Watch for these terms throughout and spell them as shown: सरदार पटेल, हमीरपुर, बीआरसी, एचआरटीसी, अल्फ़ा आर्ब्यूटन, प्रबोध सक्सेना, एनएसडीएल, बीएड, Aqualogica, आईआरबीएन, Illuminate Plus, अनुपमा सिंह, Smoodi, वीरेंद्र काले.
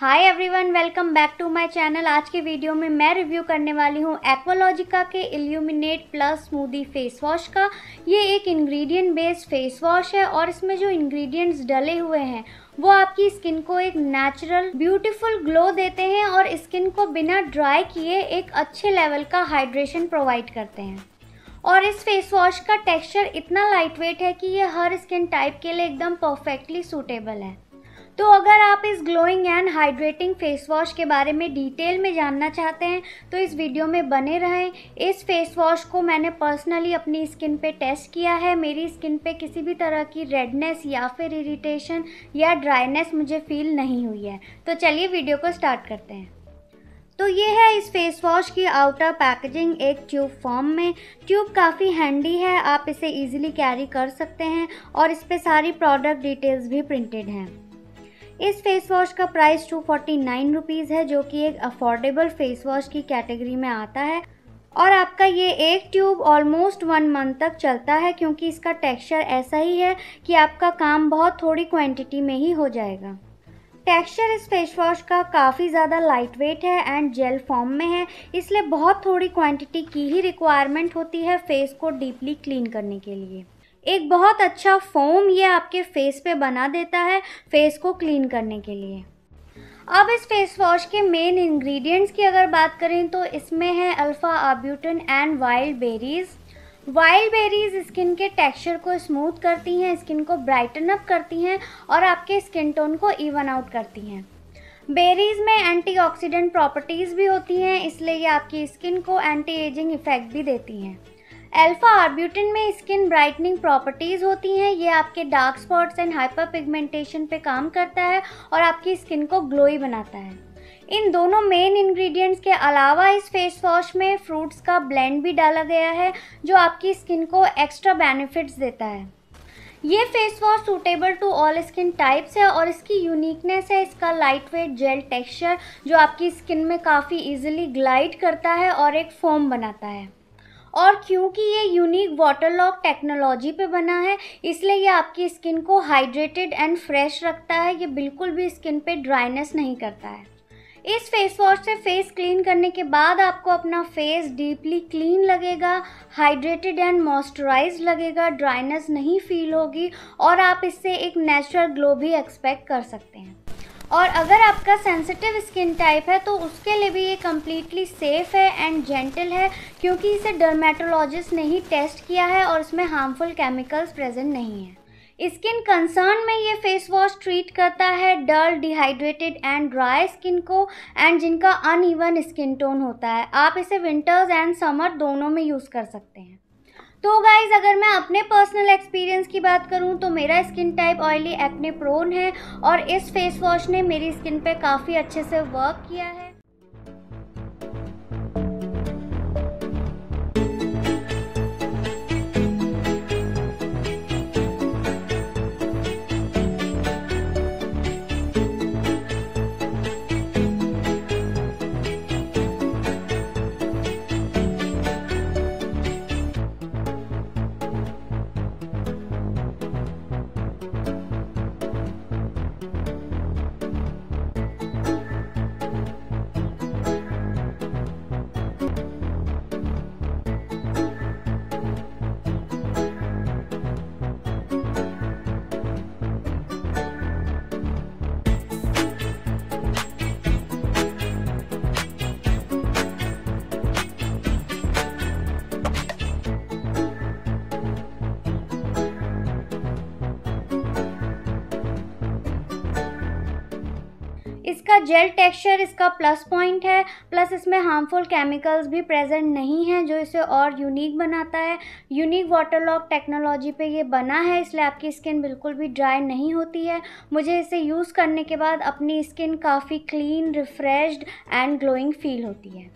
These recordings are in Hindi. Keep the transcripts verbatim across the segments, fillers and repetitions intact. Hi everyone, welcome back to my channel. आज के वीडियो में मैं रिव्यू करने वाली हूँ एक्वालॉजिका के illuminate plus smoothie face wash का। ये एक इंग्रेडिएंट बेस्ड फेस वॉश है और इसमें जो इंग्रेडिएंट्स डले हुए हैं वो आपकी स्किन को एक नेचुरल ब्यूटीफुल ग्लो देते हैं और स्किन को बिना ड्राई किए एक अच्छे लेवल का हाइड्रेशन प्रोवाइड करते हैं। और इस फेस वॉश का टेक्स्चर इतना लाइट वेट है कि ये हर स्किन टाइप के लिए एकदम परफेक्टली सूटेबल है। तो अगर आप इस glowing and hydrating face wash के बारे में डिटेल में जानना चाहते हैं तो इस वीडियो में बने रहें। इस फेस वॉश को मैंने पर्सनली अपनी स्किन पे टेस्ट किया है। मेरी स्किन पे किसी भी तरह की रेडनेस या फिर इरिटेशन या ड्राइनेस मुझे फील नहीं हुई है। तो चलिए वीडियो को स्टार्ट करते हैं। तो ये है इस फेस वॉश की आउटर पैकेजिंग एक ट्यूब फॉर्म में। ट्यूब काफ़ी हैंडी है, आप इसे ईजिली कैरी कर सकते हैं और इस पर सारी प्रोडक्ट डिटेल्स भी प्रिंटेड हैं। इस फेस वॉश का price two forty nine rupees है जो कि एक अफोर्डेबल फेस वॉश की कैटेगरी में आता है। और आपका ये एक ट्यूब ऑलमोस्ट वन मंथ तक चलता है क्योंकि इसका टेक्सचर ऐसा ही है कि आपका काम बहुत थोड़ी क्वांटिटी में ही हो जाएगा। टेक्सचर इस फेस वॉश का काफ़ी ज़्यादा लाइट वेट है एंड जेल फॉर्म में है, इसलिए बहुत थोड़ी क्वांटिटी की ही रिक्वायरमेंट होती है फेस को डीपली क्लीन करने के लिए। एक बहुत अच्छा फोम ये आपके फेस पे बना देता है फेस को क्लीन करने के लिए। अब इस फेस वॉश के मेन इंग्रेडिएंट्स की अगर बात करें तो इसमें है अल्फ़ा आर्ब्यूटन and wild berries. Wild berries skin के टेक्सचर को स्मूथ करती हैं, स्किन को ब्राइटन अप करती हैं और आपके स्किन टोन को इवन आउट करती हैं। बेरीज़ में एंटीऑक्सीडेंट प्रॉपर्टीज़ भी होती हैं, इसलिए ये आपकी स्किन को एंटी एजिंग इफ़ेक्ट भी देती हैं। अल्फा आर्ब्यूटन में स्किन ब्राइटनिंग प्रॉपर्टीज़ होती हैं, ये आपके dark spots and hyper pigmentation पे काम करता है और आपकी स्किन को ग्लोई बनाता है। इन दोनों मेन इंग्रेडिएंट्स के अलावा इस फेस वॉश में फ्रूट्स का ब्लेंड भी डाला गया है जो आपकी स्किन को एक्स्ट्रा बेनिफिट्स देता है। ये face wash suitable to all skin types है और इसकी यूनिकनेस है इसका लाइट वेट जेल टेक्सचर जो आपकी स्किन में काफ़ी इजीली ग्लाइड करता है और एक फोम बनाता है। और क्योंकि ये यूनिक वाटर लॉक टेक्नोलॉजी पे बना है इसलिए ये आपकी स्किन को हाइड्रेटेड एंड फ्रेश रखता है, ये बिल्कुल भी स्किन पे ड्राइनेस नहीं करता है। इस फेस वॉश से फेस क्लीन करने के बाद आपको अपना फेस डीपली क्लीन लगेगा, हाइड्रेटेड एंड मॉइस्चराइज लगेगा, ड्राइनेस नहीं फील होगी और आप इससे एक नेचुरल ग्लो भी एक्सपेक्ट कर सकते हैं। और अगर आपका सेंसिटिव स्किन टाइप है तो उसके लिए भी ये कम्प्लीटली सेफ़ है एंड जेंटल है क्योंकि इसे डर्मेटोलॉजिस्ट ने ही टेस्ट किया है और इसमें हार्मफुल केमिकल्स प्रेजेंट नहीं है। स्किन कंसर्न में ये फेस वॉश ट्रीट करता है dull, dehydrated and dry skin को एंड जिनका अनइवन स्किन टोन होता है। आप इसे विंटर्स एंड समर दोनों में यूज़ कर सकते हैं। तो गाइज़, अगर मैं अपने पर्सनल एक्सपीरियंस की बात करूं तो मेरा skin type oily acne prone है और इस फेस वॉश ने मेरी स्किन पे काफ़ी अच्छे से वर्क किया है। इसका जेल टेक्सचर इसका प्लस पॉइंट है, प्लस इसमें हार्मफुल केमिकल्स भी प्रेजेंट नहीं हैं जो इसे और यूनिक बनाता है। यूनिक वाटर लॉक टेक्नोलॉजी पे ये बना है इसलिए आपकी स्किन बिल्कुल भी ड्राई नहीं होती है। मुझे इसे यूज़ करने के बाद अपनी स्किन काफ़ी clean, refreshed and glowing feel होती है।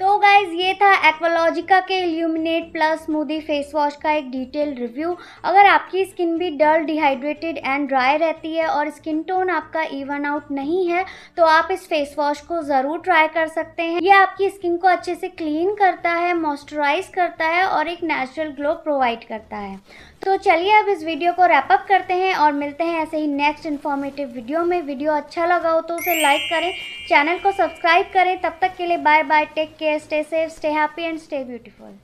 तो गाइज ये था एक्वालॉजिका के illuminate plus smoothie face wash का एक डिटेल रिव्यू। अगर आपकी स्किन भी डल, डिहाइड्रेटेड एंड ड्राई रहती है और स्किन टोन आपका इवन आउट नहीं है तो आप इस फेस वॉश को ज़रूर ट्राई कर सकते हैं। ये आपकी स्किन को अच्छे से क्लीन करता है, मॉइस्चराइज करता है और एक नेचुरल ग्लो प्रोवाइड करता है। तो चलिए अब इस वीडियो को रैप अप करते हैं और मिलते हैं ऐसे ही नेक्स्ट इन्फॉर्मेटिव वीडियो में। वीडियो अच्छा लगा हो तो उसे लाइक करें, चैनल को सब्सक्राइब करें। तब तक के लिए bye bye, take care, stay safe, stay happy and stay beautiful.